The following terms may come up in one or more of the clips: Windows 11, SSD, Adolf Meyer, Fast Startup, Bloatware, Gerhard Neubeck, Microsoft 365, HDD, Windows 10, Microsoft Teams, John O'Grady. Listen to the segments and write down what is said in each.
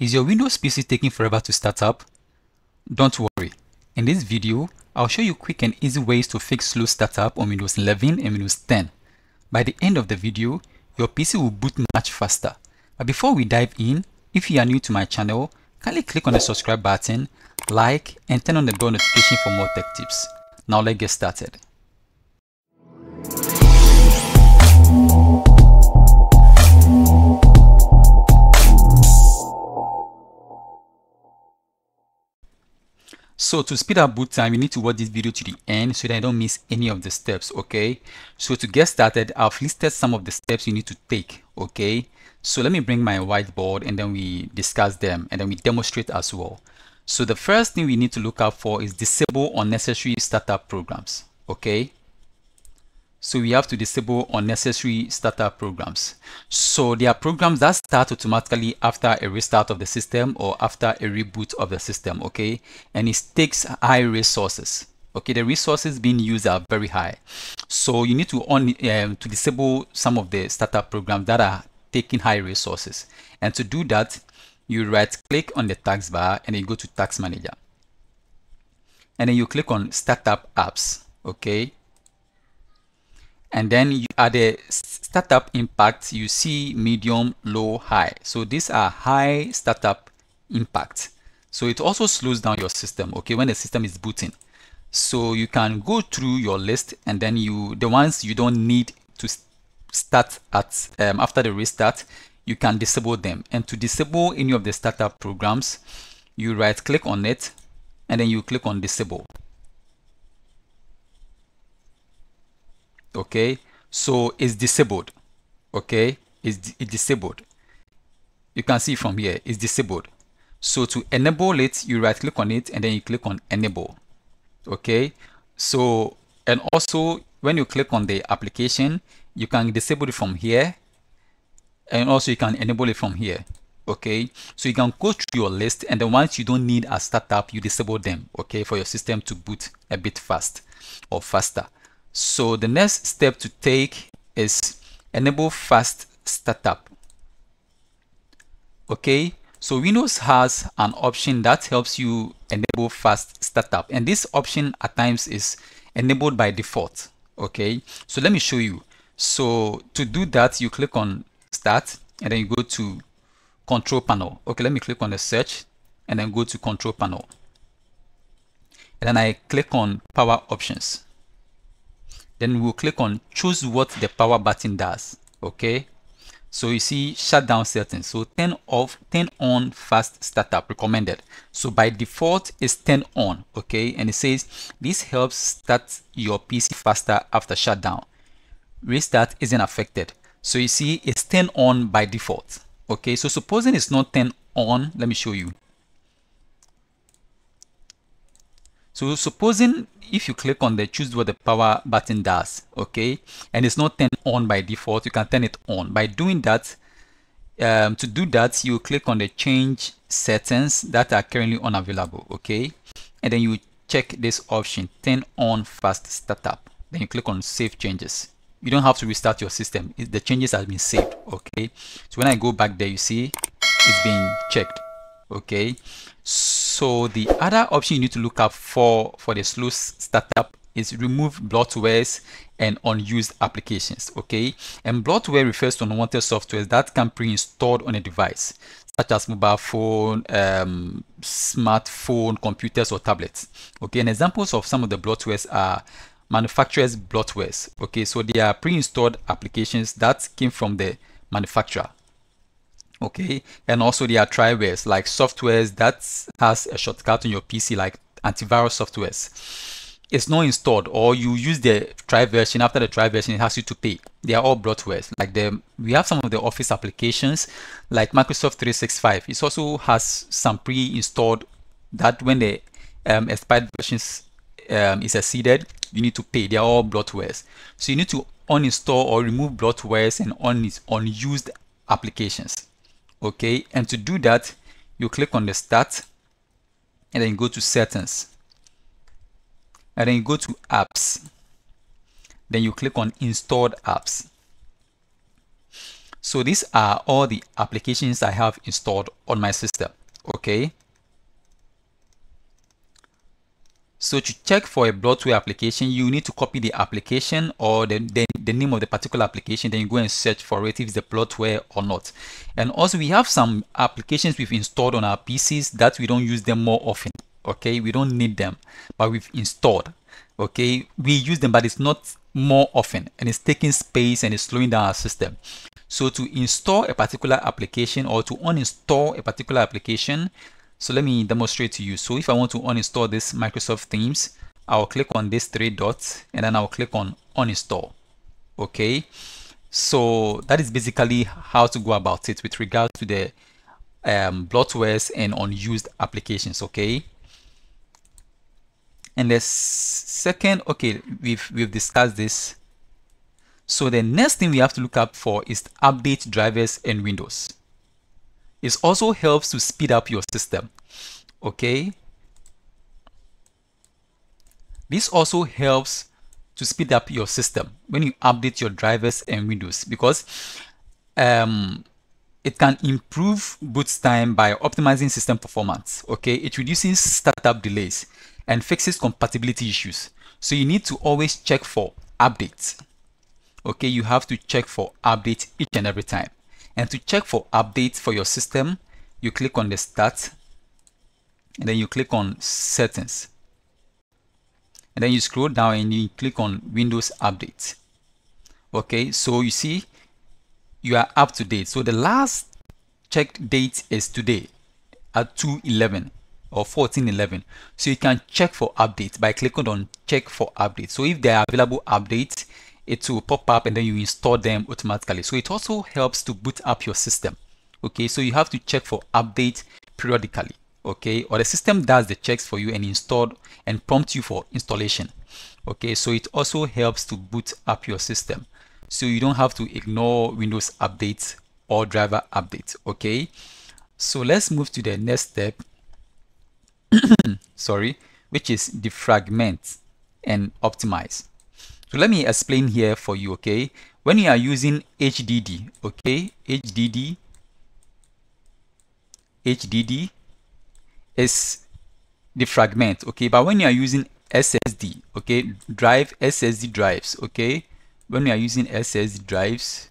Is your Windows PC taking forever to start up? Don't worry. In this video, I'll show you quick and easy ways to fix slow startup on Windows 11 and Windows 10. By the end of the video, your PC will boot much faster. But before we dive in, if you are new to my channel, kindly click on the subscribe button, like, and turn on the bell notification for more tech tips. Now let's get started. So to speed up boot time, you need to watch this video to the end so that you don't miss any of the steps, okay? So to get started, I've listed some of the steps you need to take, okay? So let me bring my whiteboard and then we discuss them and then we demonstrate as well. So the first thing we need to look out for is disable unnecessary startup programs, okay? So we have to disable unnecessary startup programs. So there are programs that start automatically after a restart of the system or after a reboot of the system, okay? And it takes high resources, okay? The resources being used are very high. So you need to disable some of the startup programs that are taking high resources. And to do that, you right click on the task bar and you go to Task Manager. And then you click on Startup Apps, okay? And then you add the startup impact. You see medium, low, high. So these are high startup impact. So it also slows down your system, okay, when the system is booting. So you can go through your list and then the ones you don't need to start at after the restart, you can disable them. And to disable any of the startup programs, you right click on it and then you click on disable. Okay, so it's disabled. Okay, it's disabled. You can see from here, it's disabled. So to enable it, you right click on it and then you click on enable. Okay, so and also when you click on the application, you can disable it from here and also you can enable it from here. Okay, so you can go through your list and the ones you don't need as startup, you disable them, okay, for your system to boot a bit fast or faster. So the next step to take is enable fast startup. Okay, so Windows has an option that helps you enable fast startup, and this option at times is enabled by default. Okay, so let me show you. So to do that, you click on Start and then you go to Control Panel. Okay, let me click on the search and then go to Control Panel, and then I click on Power Options. Then we'll click on choose what the power button does. Okay, so you see shutdown settings. So turn on fast startup recommended. So by default it's turned on. Okay, and it says this helps start your PC faster after shutdown. Restart isn't affected. So you see it's turned on by default. Okay, so supposing it's not turned on, let me show you. So supposing if you click on the choose what the power button does, okay, and it's not turned on by default, you can turn it on. By doing that, to do that, you click on the change settings that are currently unavailable, okay, and then you check this option, turn on fast startup. Then you click on save changes. You don't have to restart your system. The changes have been saved, okay. So when I go back there, you see it's being checked, okay. So the other option you need to look up for the slow startup is remove bloatwares and unused applications, okay? And bloatware refers to unwanted software that can be installed on a device, such as mobile phone, smartphone, computers, or tablets, okay? And examples of some of the bloatwares are manufacturers' bloatwares, okay? So they are pre-installed applications that came from the manufacturer. Okay, and also there are trywares like softwares that has a shortcut on your PC, like antivirus softwares. It's not installed, or you use the try version. After the try version, it has you to pay. They are all bloatwares. Like we have some of the Office applications, like Microsoft 365. It also has some pre-installed that when the expired versions is exceeded, you need to pay. They are all bloatwares. So you need to uninstall or remove bloatwares and unused applications. Okay, and to do that, you click on the Start and then you go to Settings and then you go to Apps. Then you click on Installed Apps. So these are all the applications I have installed on my system. Okay. So to check for a bloatware application, you need to copy the application or the name of the particular application, then you go and search for it if it's a bloatware or not. And also we have some applications we've installed on our PCs that we don't use them more often. Okay, we don't need them, but we've installed. Okay, we use them, but it's not more often, and it's taking space and it's slowing down our system. So to install a particular application or to uninstall a particular application, so let me demonstrate to you. So if I want to uninstall this Microsoft Teams, I'll click on these three dots and then I'll click on uninstall. Okay, so that is basically how to go about it with regards to the bloatwares and unused applications. Okay, and the second, okay, we've discussed this. So the next thing we have to look up for is update drivers and Windows. It also helps to speed up your system. Okay, this also helps to speed up your system when you update your drivers and Windows, because it can improve boot time by optimizing system performance. Okay, it reduces startup delays and fixes compatibility issues. So you need to always check for updates. Okay, you have to check for updates each and every time. And to check for updates for your system, you click on the Start, and then you click on Settings, and then you scroll down and you click on Windows Update. Okay, so you see you are up to date. So the last checked date is today at 2/11 or 14/11. So you can check for updates by clicking on Check for Updates. So if there are available updates, it will pop up and then you install them automatically. So it also helps to boot up your system. Okay, so you have to check for update periodically. Okay, or the system does the checks for you and install and prompt you for installation. Okay, so it also helps to boot up your system. So you don't have to ignore Windows updates or driver updates. Okay, so let's move to the next step. Sorry, which is defragment and optimize. So let me explain here for you, okay? When you are using HDD, okay? HDD is defragment, okay? But when you are using SSD, okay? SSD drives, okay? When you are using SSD drives,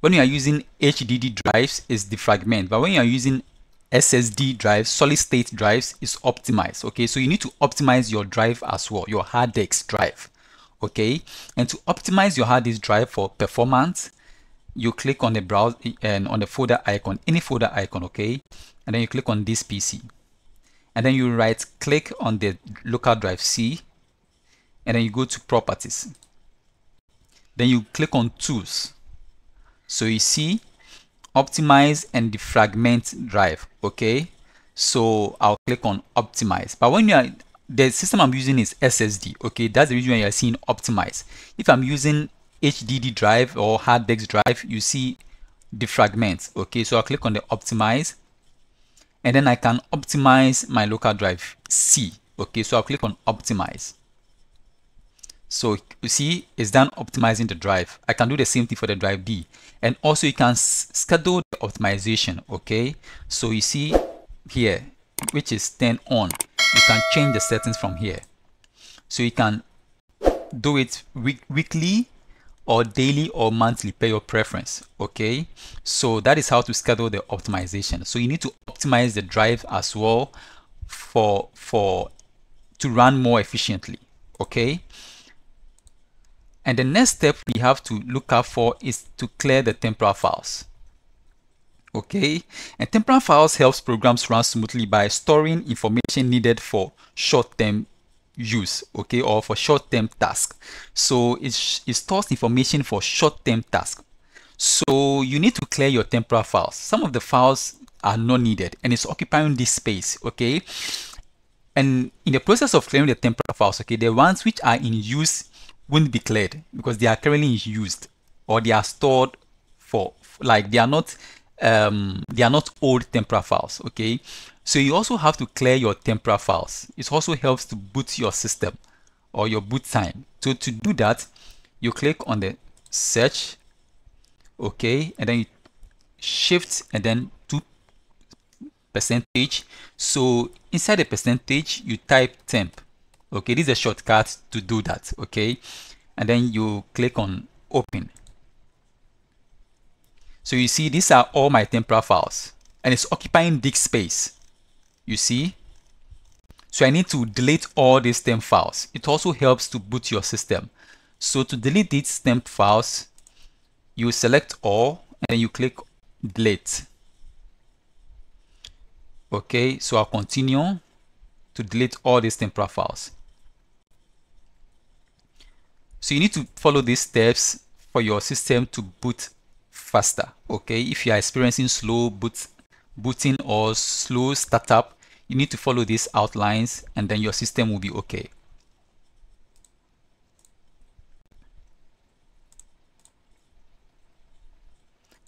when you are using HDD drives, is defragment. But when you are using SSD drives, solid state drives, is optimized. Okay, so you need to optimize your drive as well, your hard disk drive. Okay, and to optimize your hard disk drive for performance, you click on the browse and on the folder icon, any folder icon, okay, and then you click on this PC, and then you right click on the local drive C, and then you go to properties, then you click on tools. So you see optimize and defragment drive. Okay, so I'll click on optimize. But when you are, the system I'm using is SSD, okay, that's the reason why you're seeing optimize. If I'm using HDD drive or hard disk drive, you see defragment. Okay, so I'll click on the optimize, and then I can optimize my local drive C. Okay, so I'll click on optimize. So you see, it's done optimizing the drive. I can do the same thing for the drive D, and also you can schedule the optimization. Okay, so you see here, which is turned on, you can change the settings from here. So you can do it weekly or daily or monthly per your preference. Okay, so that is how to schedule the optimization. So you need to optimize the drive as well for to run more efficiently. Okay. And the next step we have to look out for is to clear the temporal files. Okay, and temporal files helps programs run smoothly by storing information needed for short-term use, okay, or for short-term tasks. So it stores information for short-term tasks. So you need to clear your temporal files. Some of the files are not needed and it's occupying this space, okay? And in the process of clearing the temporal files, okay, the ones which are in use won't be cleared because they are currently used, or they are stored for, like, they are not old temporary files. Okay, so you also have to clear your temporary files. It also helps to boot your system or your boot time. So to do that, you click on the search okay, and then you shift and then do percentage. So inside the percentage you type temp, okay, this is a shortcut to do that, okay, and then you click on open. So you see these are all my temporary files and it's occupying disk space, you see. So I need to delete all these temp files. It also helps to boot your system. So to delete these temp files, you select all and then you click delete. Okay, so I'll continue to delete all these temporary files. So you need to follow these steps for your system to boot faster. Okay, if you are experiencing slow booting or slow startup, you need to follow these outlines and then your system will be okay.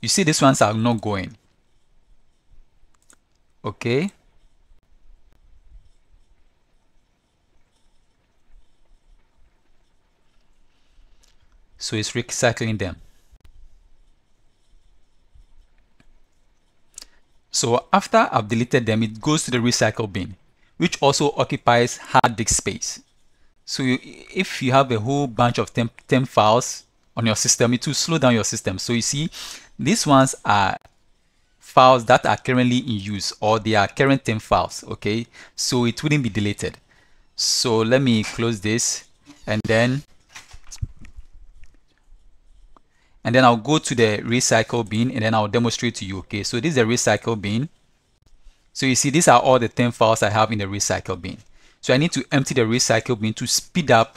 You see these ones are not going. Okay. So it's recycling them. So after I've deleted them, it goes to the recycle bin, which also occupies hard disk space. So if you have a whole bunch of temp files on your system, it will slow down your system. So you see, these ones are files that are currently in use, or they are current temp files, okay? So it wouldn't be deleted. So let me close this, and then I'll go to the recycle bin and then I'll demonstrate to you, okay? So this is the recycle bin. So you see, these are all the temp files I have in the recycle bin. So I need to empty the recycle bin to speed up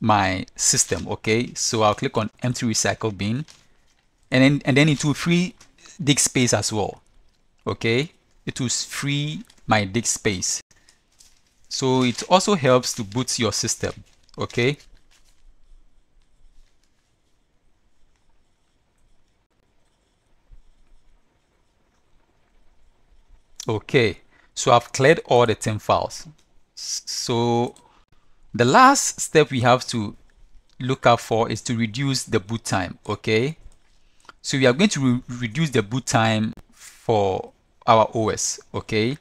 my system, okay? So I'll click on empty recycle bin and then it will free disk space as well, okay? It will free my disk space. So it also helps to boot your system, okay? Okay, so I've cleared all the temp files. So the last step we have to look out for is to reduce the boot time, okay? So we are going to reduce the boot time for our OS, okay?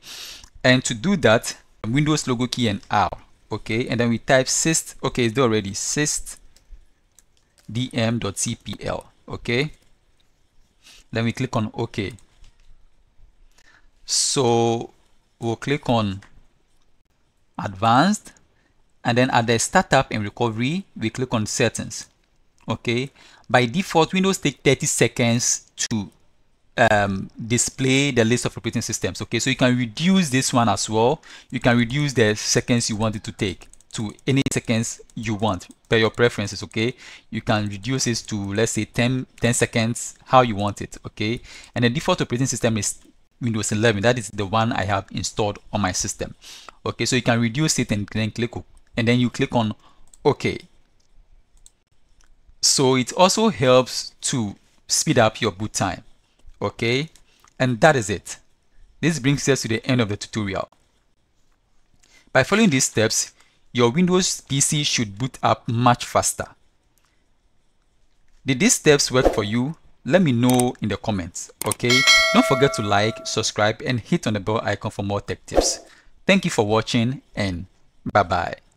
And to do that, Windows logo key and R, okay? And then we type syst, okay, it's there already, systdm.cpl, okay? Then we click on okay. So we'll click on advanced, and then at the startup and recovery, we click on settings. Okay, by default, Windows takes 30 seconds to display the list of operating systems. Okay, so you can reduce this one as well. You can reduce the seconds you want it to take to any seconds you want per your preferences, okay? You can reduce this to, let's say, 10 seconds, how you want it, okay? And the default operating system is Windows 11, that is the one I have installed on my system. Okay, so you can reduce it and then click, and then you click on OK. So it also helps to speed up your boot time. Okay, and that is it. This brings us to the end of the tutorial. By following these steps, your Windows PC should boot up much faster. Did these steps work for you? Let me know in the comments, okay? Don't forget to like, subscribe, and hit on the bell icon for more tech tips. Thank you for watching, and bye-bye.